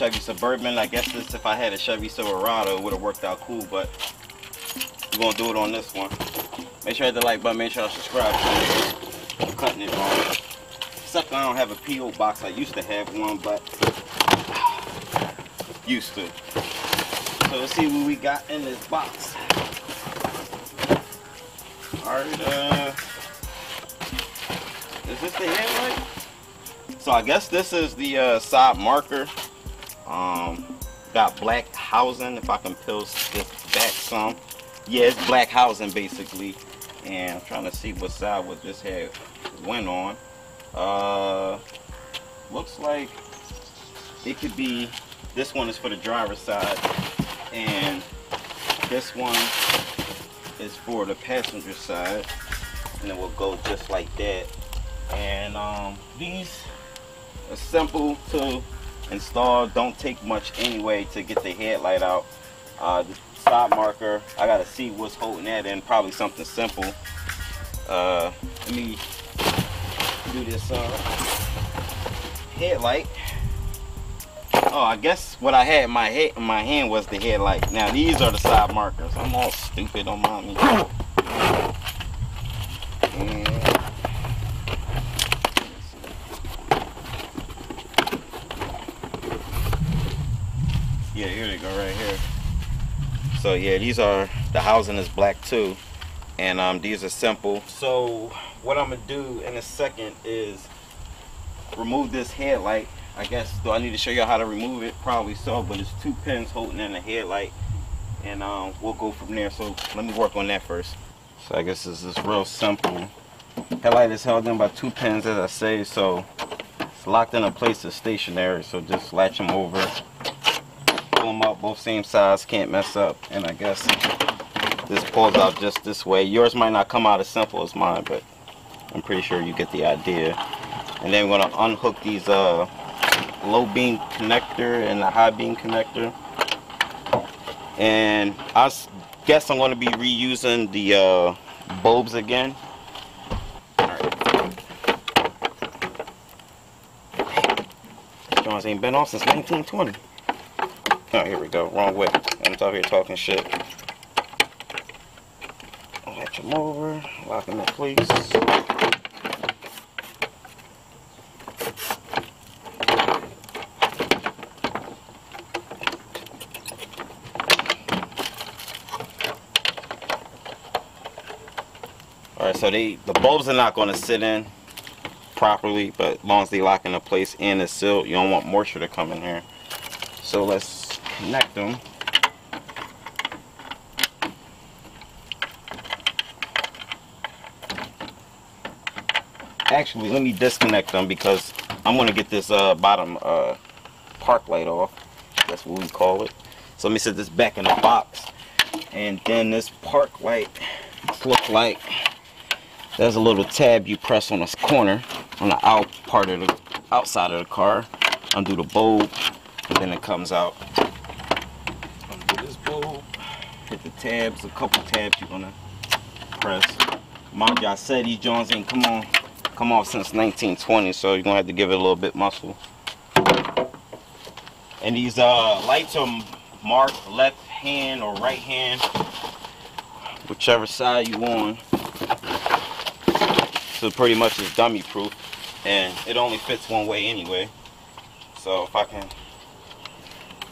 Chevy Suburban. I guess this, if I had a Chevy Silverado, it would have worked out cool, but we're going to do it on this one. Make sure you hit the like button, make sure you subscribe to me. I'm cutting it wrong. Except I don't have a P.O. box. I used to have one, but used to. So let's see what we got in this box. Alright, is this the headlight? So I guess this is the side marker. Got black housing, if I can peel this back some. Yeah, it's black housing basically. And I'm trying to see what side what this head went on. Looks like it could be, this one is for the driver's side and this one is for the passenger side, and it will go just like that. And these are simple to install, don't take much anyway to get the headlight out. The side marker, I gotta see what's holding that in, probably something simple. Let me do this headlight. Oh, I guess what I had in my head in my hand was the headlight. Now these are the side markers. I'm all stupid, don't mind me. And yeah, here they go right here. So yeah, these are, the housing is black too. And these are simple. So what I'm gonna do in a second is remove this headlight. I guess, do I need to show you how to remove it? Probably so, but it's two pins holding in the headlight, and we'll go from there. So let me work on that first. So I guess this is real simple. Headlight is held in by two pins, as I say, so it's locked in a place that's stationary. So just latch them over, pull them up, both same size, can't mess up, and I guess this pulls out just this way. Yours might not come out as simple as mine, but I'm pretty sure you get the idea. And then we're gonna unhook these low beam connector and the high beam connector. And I guess I'm gonna be reusing the bulbs again. All right. These joints ain't been off since 1920. Oh, here we go, wrong way. I'm out here talking shit. Latch them over, lock them in place. Alright, so the bulbs are not going to sit in properly, but as long as they lock into place and it's sealed, you don't want moisture to come in here. So let's connect them. Actually, let me disconnect them because I'm going to get this bottom park light off. That's what we call it. So let me set this back in the box. And then this park light looks like there's a little tab you press on this corner, on the out part of the outside of the car. Undo the bulb, and then it comes out. Undo this bulb. Hit the tabs, a couple tabs you're going to press. Mind you, I said these joints ain't come off since 1920, so you're gonna have to give it a little bit muscle. And these lights are marked left hand or right hand, whichever side you on. So pretty much it's dummy proof, and it only fits one way anyway. So if I can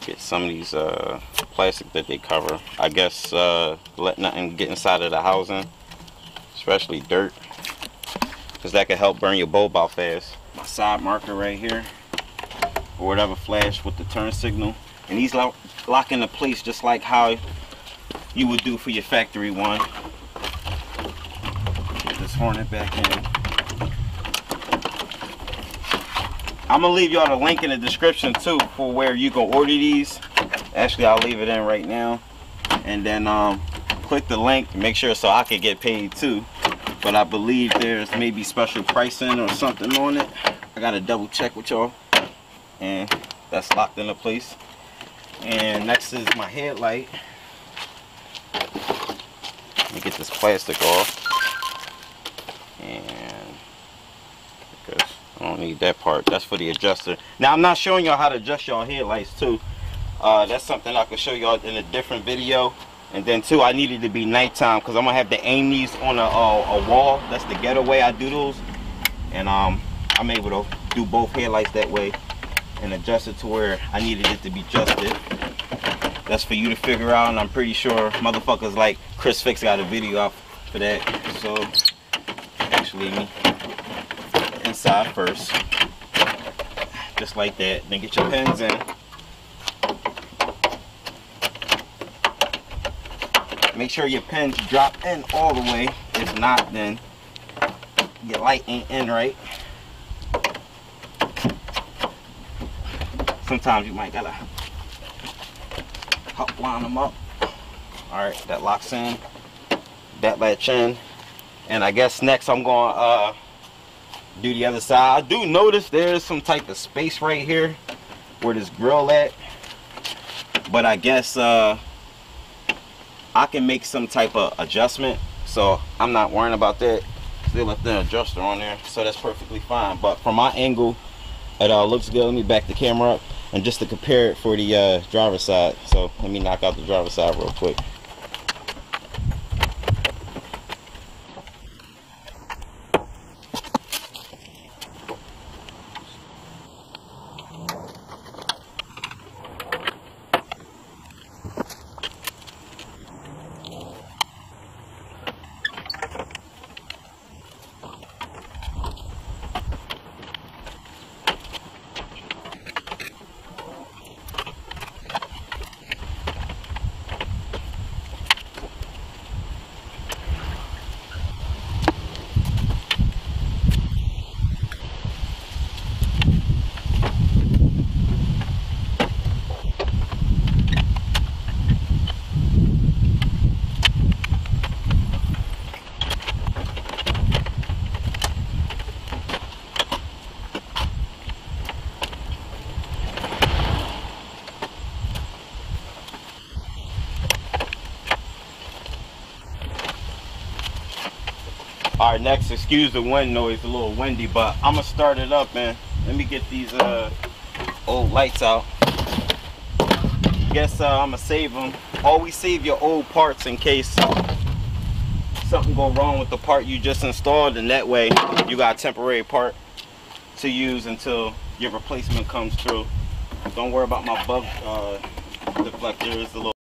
get some of these plastic that they cover, I guess let nothing get inside of the housing, especially dirt, because that could help burn your bulb out fast. My side marker right here, or whatever flash with the turn signal. And these lock into place just like how you would do for your factory one. Get this hornet back in. I'm gonna leave y'all the link in the description too for where you can order these. Actually, I'll leave it in right now. And then click the link, make sure so I could get paid too. But I believe there's maybe special pricing or something on it. I gotta double check with y'all. And that's locked into place. And next is my headlight. Let me get this plastic off. And because I don't need that part. That's for the adjuster. Now, I'm not showing y'all how to adjust y'all headlights too. That's something I can show y'all in a different video. And then too, I needed to be nighttime because I'm gonna have to aim these on a wall. That's the getaway I do those. And I'm able to do both headlights that way and adjust it to where I needed it to be adjusted. That's for you to figure out, and I'm pretty sure motherfuckers like Chris Fix got a video out for that. So actually, inside first, just like that. Then get your pins in. Make sure your pins drop in all the way. If not, then your light ain't in right. Sometimes you might gotta help line them up. All right, that locks in, that latch in, and I guess next I'm gonna do the other side. I do notice there's some type of space right here where this grill at, but I guess I can make some type of adjustment, so I'm not worrying about that. They left the adjuster on there, so that's perfectly fine. But from my angle, it all looks good. Let me back the camera up, and just to compare it for the driver's side. So let me knock out the driver's side real quick. All right, next, excuse the wind noise, it's a little windy, but I'm gonna start it up, man. Let me get these old lights out. Guess I'm gonna save them. Always save your old parts in case something go wrong with the part you just installed, and that way you got a temporary part to use until your replacement comes through. Don't worry about my bug deflector. It's a little